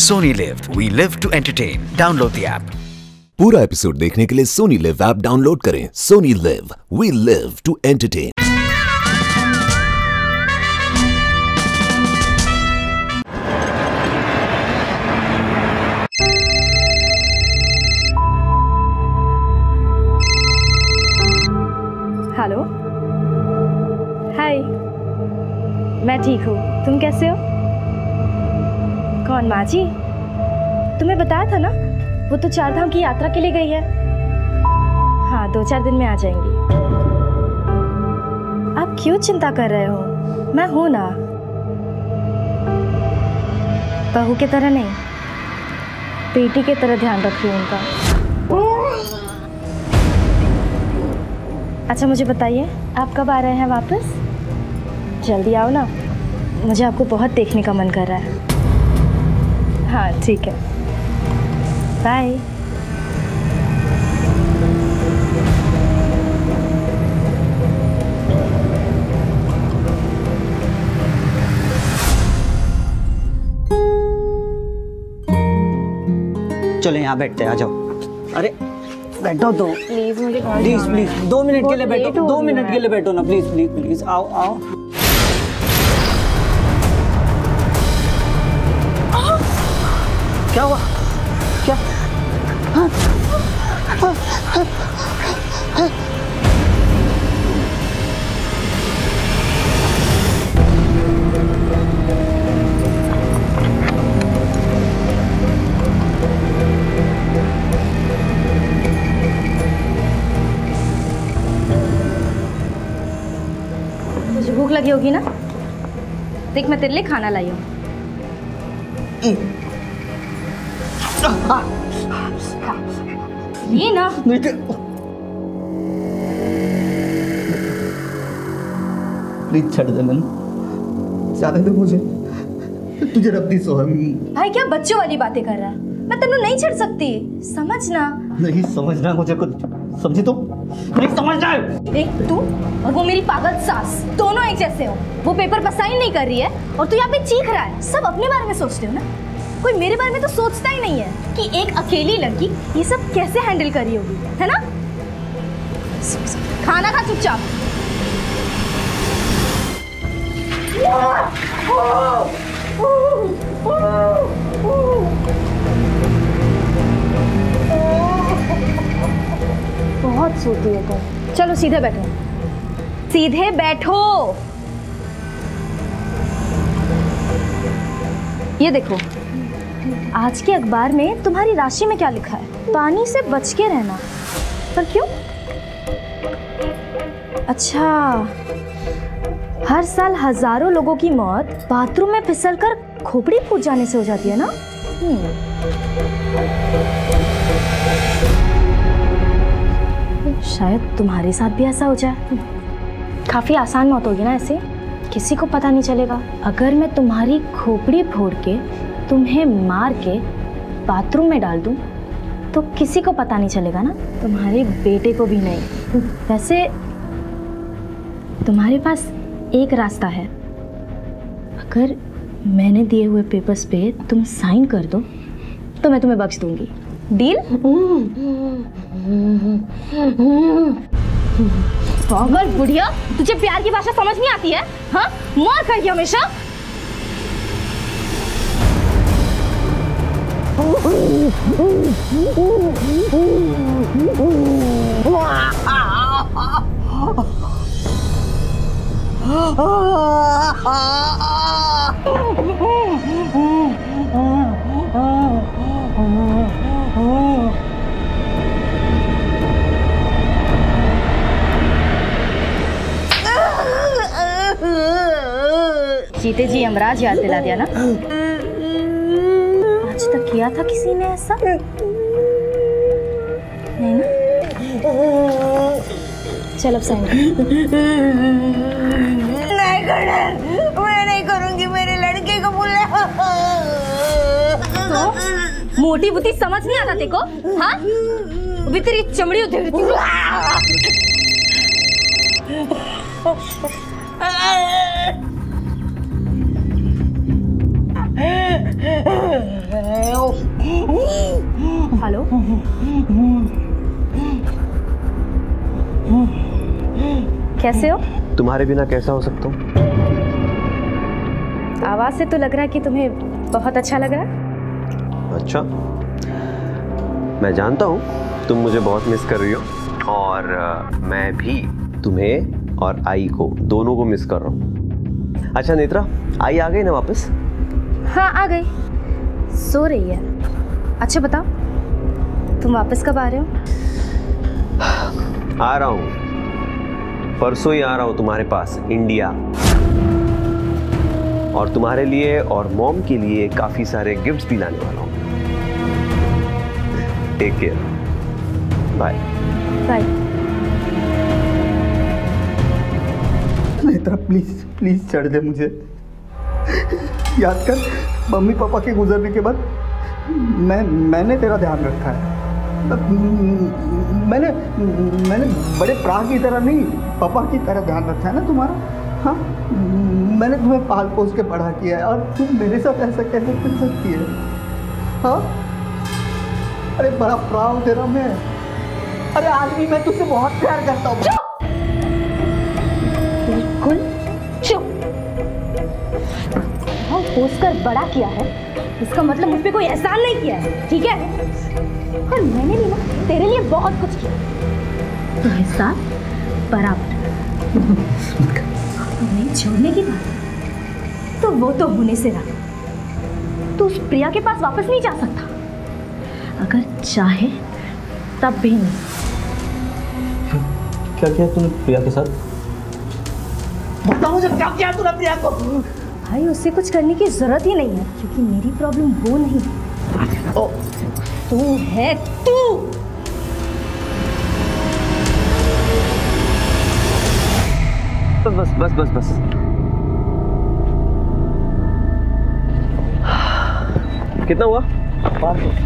Sony Live, we live to entertain. Download the app. पूरा episode देखने के लिए Sony Live ऐप डाउनलोड करें. Sony Live, we live to entertain. Hello, hi, मैं ठीक हूँ. तुम कैसे हो? कौन माँ जी? तुम्हें बताया था ना, वो तो चार धाम की यात्रा के लिए गई है. हाँ, 2-4 दिन में आ जाएंगी. आप क्यों चिंता कर रहे हो? मैं हूँ ना, बहू की तरह नहीं, बेटी की तरह ध्यान रख रही हूँ उनका. अच्छा मुझे बताइए, आप कब आ रहे हैं वापस? जल्दी आओ ना, मुझे आपको बहुत देखने का मन कर रहा है. हाँ ठीक है, बाय. चलो यहाँ बैठते हैं, आ जाओ. अरे बैठो तो प्लीज, मुझे प्लीज प्लीज 2 मिनट के लिए बैठो, 2 मिनट के लिए बैठो ना प्लीज प्लीज प्लीज. आओ आओ. क्या हुआ? क्या? मुझे भूख लगी होगी ना, देख मैं तेरे लिए खाना लाई हूँ. ये ना छड़ दे मन, ज्यादा तो मुझे तुझे रखती सोहम. भाई क्या बच्चों वाली बातें कर रहा है? मैं तेनू नहीं छड़ सकती, समझना. नहीं समझना, मुझे कुछ समझी तो नहीं समझना है. एक तू और वो मेरी पागल सास, दोनों एक जैसे हो. वो पेपर पर साइन नहीं कर रही है और तू यहाँ पे चीख रहा है. सब अपने बारे में सोचते हो ना, कोई मेरे बारे में तो सोचता ही नहीं है कि एक अकेली लड़की ये सब कैसे हैंडल कर रही होगी, है ना? खाना खा चुपचाप. बहुत सोती है तुम. चलो सीधे बैठो, सीधे बैठो. ये देखो, आज के अखबार में तुम्हारी राशि में क्या लिखा है? पानी से बच के रहना. पर क्यों? अच्छा, हर साल हजारों लोगों की मौत बाथरूम में फिसलकर खोपड़ी फूट जाने से हो जाती है ना. शायद तुम्हारे साथ भी ऐसा हो जाए. काफी आसान मौत होगी ना ऐसे, किसी को पता नहीं चलेगा. अगर मैं तुम्हारी खोपड़ी फोड़ के तुम्हें मार के बाथरूम में डाल दूं तो किसी को पता नहीं चलेगा ना, तुम्हारे बेटे को भी नहीं. वैसे तुम्हारे पास एक रास्ता है, अगर मैंने दिए हुए पेपर्स पे तुम साइन कर दो तो मैं तुम्हें बख्श दूंगी. डील? पागल बुढ़िया, तुझे प्यार की भाषा समझ नहीं आती है? हाँ, मार करके हमेशा. जीते जी यमराज याद दिला दिया ना. तक किया था किसी ने ऐसा? नहीं ना? चल अब साइन. नहीं करना, मैं नहीं करूंगी, मेरे लड़के को बुलाओ. तो मोटी बुद्धि समझ नहीं आता तेको? हाँ? अभी तेरी चमड़ी उधेड़ती हूँ. हेलो कैसे हो? तुम्हारे बिना कैसा हो सकता हूँ? आवाज से तो लग रहा है कि तुम्हें बहुत अच्छा लग रहा है। अच्छा, मैं जानता हूँ तुम मुझे बहुत मिस कर रही हो और मैं भी तुम्हें और आई को, दोनों को मिस कर रहा हूँ। अच्छा नेत्रा, आई आ गई ना वापस? हाँ आ गई, सो रही है। अच्छा बताओ तुम वापस कब आ रहे हो? आ रहा हूँ, परसों ही आ रहा हूँ तुम्हारे पास, इंडिया। और तुम्हारे लिए और मॉम के लिए काफ़ी सारे गिफ्ट्स भी लाने वाला हूँ। Take care, bye bye. Netra please please चढ़ दे मुझे, याद कर मम्मी पापा के गुजरने के बाद मैंने तेरा ध्यान रखा है। मैंने बड़े प्राण की तरह नहीं, पापा की तरह ध्यान रखा है ना तुम्हारा। हाँ, मैंने तुम्हें पाल पोस के पढ़ा किया है और तुम मेरे साथ ऐसा कैसे कर सकती है? हाँ, अरे बड़ा प्राण तेरा मैं। अरे आज भी मैं तुझसे बहुत प्यार करता हूँ। बिल्कुल चुप। पोस्कर बड़ा किया है, इसका मतलब मुझ पे कोई एहसान नहीं किया है, ठीक है? और मैंने भी ना तेरे लिए बहुत कुछ किया, तो एहसान बराबर। तुम्हें छोड़ने की बात तो वो तो होने से रहा, तो उस प्रिया के पास वापस नहीं जा सकता, अगर चाहे तब भी नहीं। क्या किया तूने प्रिया के साथ? बताओ मुझे, क्या किया तूने प्रिया को? भाई उससे कुछ करने की जरूरत ही नहीं है, क्योंकि मेरी प्रॉब्लम वो नहीं है, तू है तू। बस बस बस बस। कितना हुआ? 500।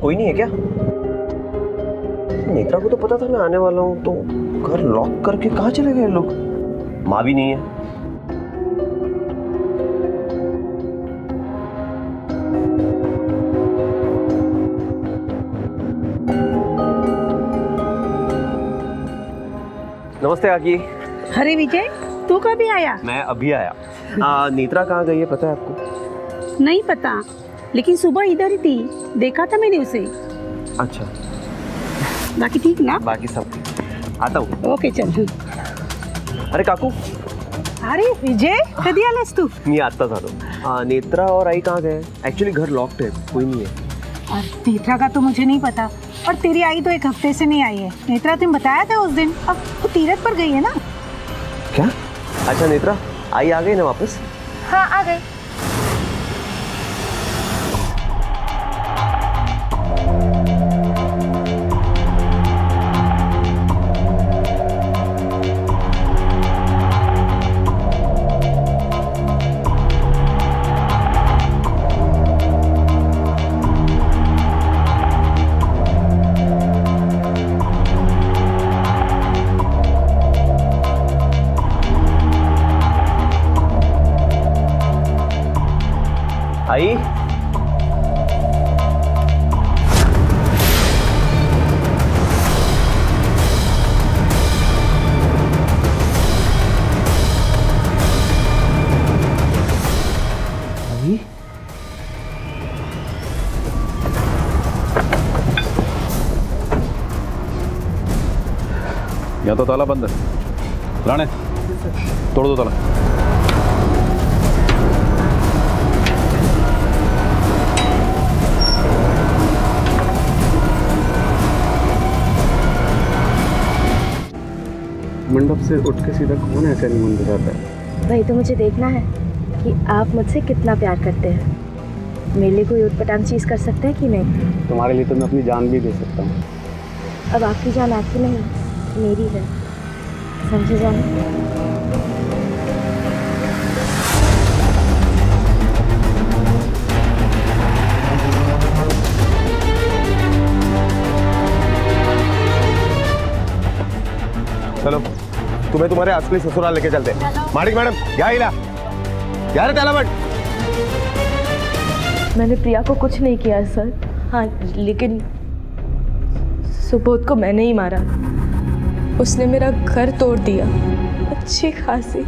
कोई नहीं है क्या? नेत्रा को तो पता था मैं आने वाला हूँ, तो घर लॉक करके कहाँ चले गए लोग? माँ भी नहीं है। नमस्ते आकी। अरे विजय, तू कभी आया? मैं अभी आया। नेत्रा कहाँ गई है पता है आपको? नहीं पता, लेकिन सुबह इधर ही थी, देखा था मैंने उसे। अच्छा, बाकी ठीक ना? बाकी सब ठीक। आता हूँ। ओके चल। अरे काकू। अरे विजय, कधी आलास तू? मी आता झालो। नेत्रा और आई कहाँ गए? एक्चुअली घर लॉक्ड है, कोई नहीं है। और नेत्रा का तो मुझे नहीं पता, और तेरी आई तो एक हफ्ते से नहीं आई है। नेत्रा तुम बताया था उस दिन, अब वो तीरथ पर गई है ना? क्या? अच्छा नेत्रा, आई आ गई ना वापस? हाँ आ गई। आई, या तो ताला बंद है। राणे, तोड़ दो ताला। मंडप से उठ के सीधा कौन ऐसा नहीं मंदिर आता है? भाई तो मुझे देखना है कि आप मुझसे कितना प्यार करते हैं। मेरे लिए कोई उटपटांग चीज़ कर सकते हैं कि नहीं? तुम्हारे लिए तो मैं अपनी जान भी दे सकता हूँ। अब आपकी जान आपकी नहीं, मेरी है, समझे जान। चलो तुम्हें तुम्हारे असली ससुराल लेके चलते। माणिक मैडम क्या हिला यार त्याला बट। मैंने प्रिया को कुछ नहीं किया सर। हाँ लेकिन सुबोध को मैंने ही मारा। उसने मेरा घर तोड़ दिया। अच्छी खासी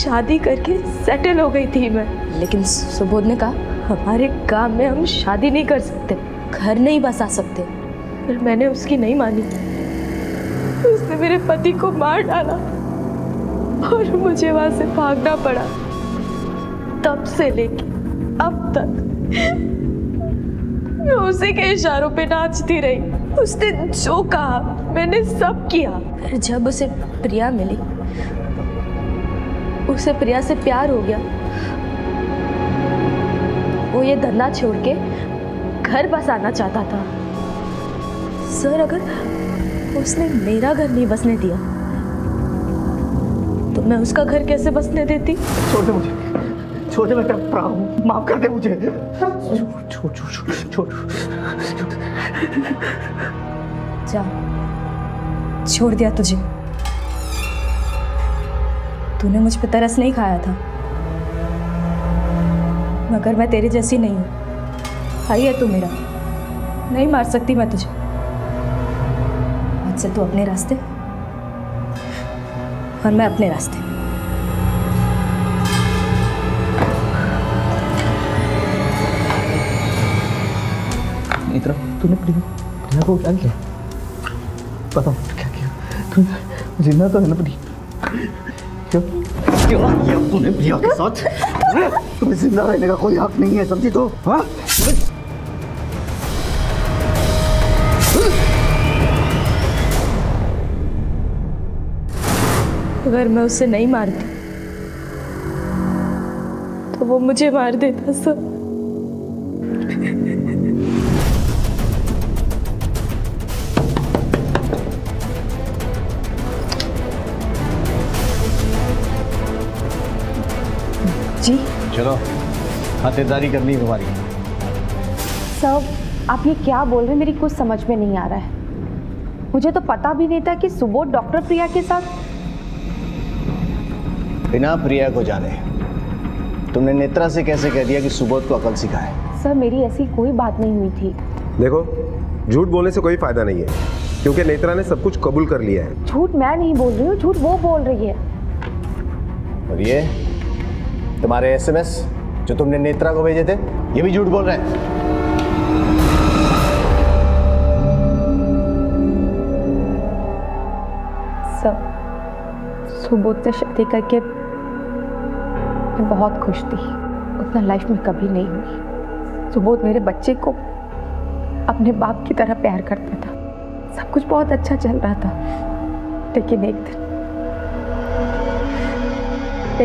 शादी करके सेटल हो गई थी मैं, लेकिन सुबोध ने कहा हमारे गांव में हम शादी नहीं कर सकते, घर नहीं बसा सकते। फिर मैंने उसकी नहीं मानी। उसने मेरे पति को मार डाला और मुझे वहां से भागना पड़ा। तब से लेके अब तक मैं उसी के इशारों पे नाचती रही। उसने जो कहा मैंने सब किया। फिर जब उसे प्रिया मिली, उसे प्रिया से प्यार हो गया। वो ये धंधा छोड़ के घर बसाना चाहता था सर। अगर उसने मेरा घर नहीं बसने दिया तो मैं उसका घर कैसे बसने देती। छोड़ दे मुझे, छोड़ दे, मैं तेरा भरा हूँ, माफ कर दे मुझे। छोड़ छोड़ छोड़ छोड़ जा, छोड़ दिया तुझे। तूने मुझ पे तरस नहीं खाया था, मगर मैं तेरे जैसी नहीं हूँ। आई है तू मेरा, नहीं मार सकती मैं तुझे। आज से तू अपने रास्ते और मैं अपने रास्ते। इतरा तूने प्रिया को क्या किया? बताओ क्या किया तूने? जिंदा तो है ना प्रिया? क्यों क्यों ये तूने प्रिया के साथ? तुम्हें जिंदा रहने का कोई हक नहीं है, समझी तो? हाँ अगर मैं उसे नहीं मारती तो वो मुझे मार देता सर। जी चलो, खातिरदारी करनी है तुम्हारी। सब आप ये क्या बोल रहे हैं मेरी कुछ समझ में नहीं आ रहा है। मुझे तो पता भी नहीं था कि सुबोध डॉक्टर प्रिया के साथ। बिना प्रिया को जाने तुमने नेत्रा से कैसे कह दिया कि सुबोध को अकल सिखाए? सर मेरी ऐसी कोई बात नहीं हुई थी। देखो झूठ बोलने से कोई फायदा नहीं है, क्योंकि नेत्रा ने सब कुछ कबूल कर लिया है। झूठ मैं नहीं बोल रही हूँ, झूठ वो बोल रही है। और ये तुम्हारे एसएमएस जो तुमने नेत्रा को भेजे थे, ये भी झूठ बोल रहे हैं। सुबोध से शादी करके मैं बहुत खुश थी, उतना लाइफ में कभी नहीं हुई। सुबोध मेरे बच्चे को अपने बाप की तरह प्यार करता था, सब कुछ बहुत अच्छा चल रहा था। लेकिन एक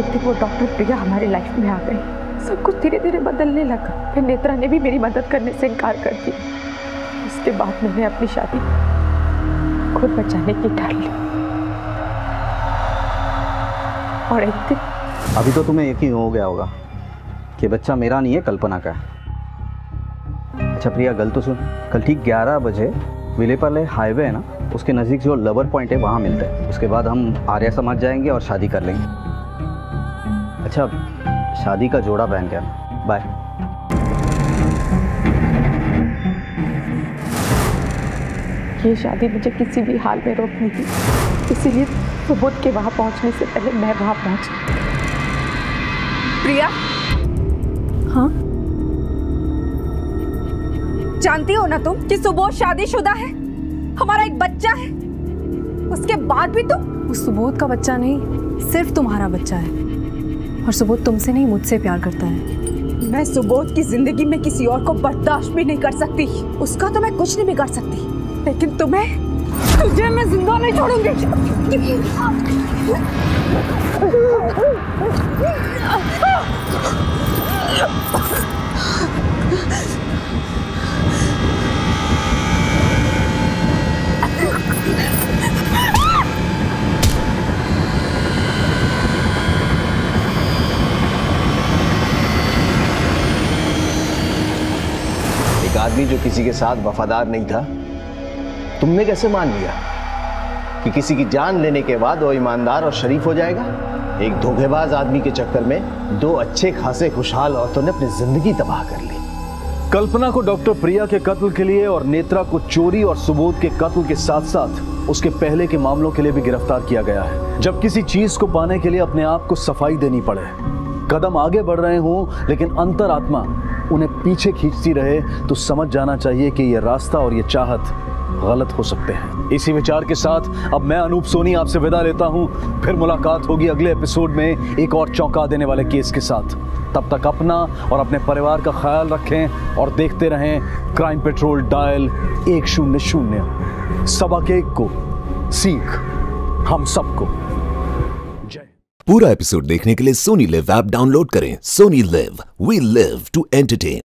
दिन वो डॉक्टर प्रिया हमारी लाइफ में आ गई। सब कुछ धीरे धीरे बदलने लगा। फिर नेत्रा ने भी मेरी मदद करने से इनकार कर दिया। उसके बाद मैंने अपनी शादी खुद बचाने की ठान ली। और एक दिन अभी तो तुम्हें यकीन हो गया होगा कि बच्चा मेरा नहीं है, कल्पना का है। अच्छा प्रिया गल तो सुन, कल ठीक 11 बजे विलेपाले हाईवे है ना, उसके नज़दीक जो लवर पॉइंट है वहाँ मिलते हैं। उसके बाद हम आर्या समाज जाएंगे और शादी कर लेंगे। अच्छा शादी का जोड़ा पहन के आना। बाय। ये शादी मुझे किसी भी हाल में रोकनी थी, इसीलिए सुबोध के वहाँ पहुँचने से पहले मैं वहाँ पहुँच गई। प्रिया। हाँ जानती हो ना तुम कि सुबोध शादीशुदा है, हमारा एक बच्चा है। उसके बाद भी तुम। वो सुबोध का बच्चा नहीं, सिर्फ तुम्हारा बच्चा है। और सुबोध तुमसे नहीं मुझसे प्यार करता है। मैं सुबोध की जिंदगी में किसी और को बर्दाश्त भी नहीं कर सकती। उसका तो मैं कुछ नहीं बिगाड़ सकती, लेकिन तुझे मैं जिंदा नहीं छोड़ूंगी। एक आदमी जो किसी के साथ वफादार नहीं था, तुमने कैसे मान लिया? कि किसी की जान लेने के बाद वो ईमानदार और शरीफ हो जाएगा? एक धोखेबाज आदमी के चक्कर में दो अच्छे खासे खुशहाल औरतों ने अपनी जिंदगी तबाह कर ली। कल्पना को डॉक्टर प्रिया के कत्ल के लिए और नेत्रा को चोरी और सबूत के कत्ल के साथ साथ उसके पहले के मामलों के लिए भी गिरफ्तार किया गया है। जब किसी चीज को पाने के लिए अपने आप को सफाई देनी पड़े, कदम आगे बढ़ रहे हों लेकिन अंतरात्मा उन्हें पीछे खींचती रहे, तो समझ जाना चाहिए कि यह रास्ता और ये चाहत गलत हो सकते हैं। इसी विचार के साथ अब मैं अनूप सोनी आपसे विदा लेता हूं। फिर मुलाकात होगी अगले एपिसोड में एक और चौंका देने वाले केस के साथ। तब तक अपना और अपने परिवार का ख्याल रखें और देखते रहें क्राइम पेट्रोल डायल 100। सबक एक को सीख हम सबको। जय। पूरा एपिसोड देखने के लिए सोनी लिव ऐप डाउनलोड करें। Sony Live, we live to entertain.